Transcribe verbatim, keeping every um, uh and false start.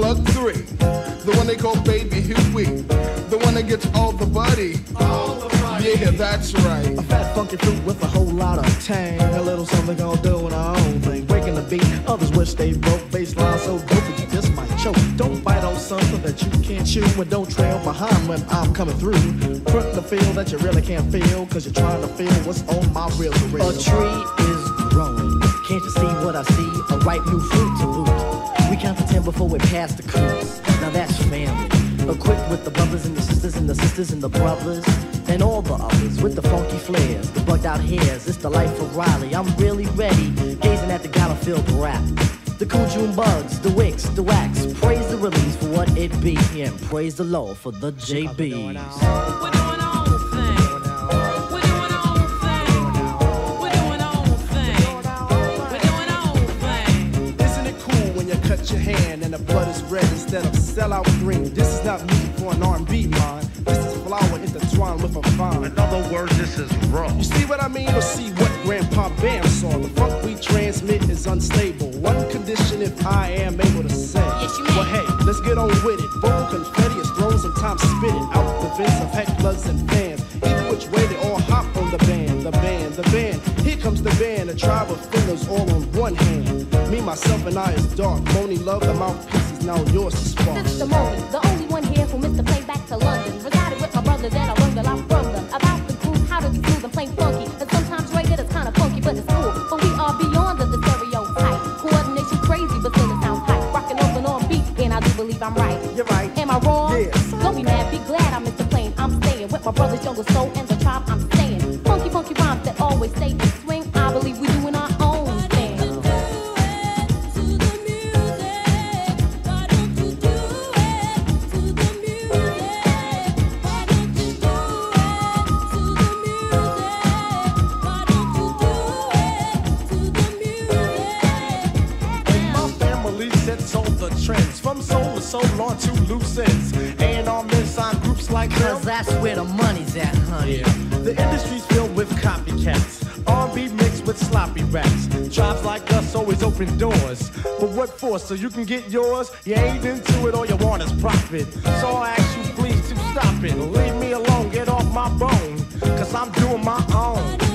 Plug Three, the one they call Baby Huey, the one that gets all the buddy. All the buddy. Yeah, that's right. A fat funky fruit with a whole lot of tang, a little something I'll do in our own thing, breaking the beat. Others wish they broke baseline so good that you just might choke. Don't bite on something that you can't chew, and don't trail behind when I'm coming through. Put the feel that you really can't feel, 'cause you're trying to feel what's on my real career. A tree is growing. Can't you see what I see? A ripe new fruit to boot. We count to ten before we pass the cruise. Now that's family. Equipped with the brothers and the sisters and the sisters and the brothers and all the others with the funky flares, the bugged out hairs. It's the life of Riley. I'm really ready, gazing at the gala-filled rap. The cool June bugs, the wicks, the wax. Praise the release for what it be, and praise the Lord for the J B's. Your hand and the blood is red instead of sellout green. This is not music for an R and B line. This is flower intertwined with a vine. In other words, this is raw. You see what I mean, or see what Grandpa Bam saw. The funk we transmit is unstable. One condition, if I am able to say. Yes, you may. Well, hey, let's get on with it. Vocal confetti is thrown, sometimes spitting out the vents of hecklers and fans. Either which way, they all hop on the band, the band, the band. Here comes the band, a tribe of fingers all on one hand. Me, myself, and I is dark. Moni love, the mouthpiece is now yours to spark. Since the moment, the only one here from Mister Playback to London. Resided with my brother, then I learned a lot from them. About the groove, how to the groove and play funky. And sometimes regular is kind of funky, but it's cool. But we are beyond the stereotype. Coordination crazy, but then it sounds tight. Rockin' open on beat, and I do believe I'm right. You're right. Am I wrong? Yeah. Don't be mad, be glad I'm Mister Plain. I'm staying with my brother's younger soul and the tribe I'm staying. Funky, funky rhymes that always stay in swing. I believe we doing our own. From soul to soul on to loose ends, and our men sign groups like them. 'Cause that's where the money's at, honey. Yeah. The industry's filled with copycats, R and B mixed with sloppy raps. Jobs like us always open doors, but what for? So you can get yours? You ain't into it, all you want is profit. So I ask you please to stop it, leave me alone, get off my bone, 'cause I'm doing my own.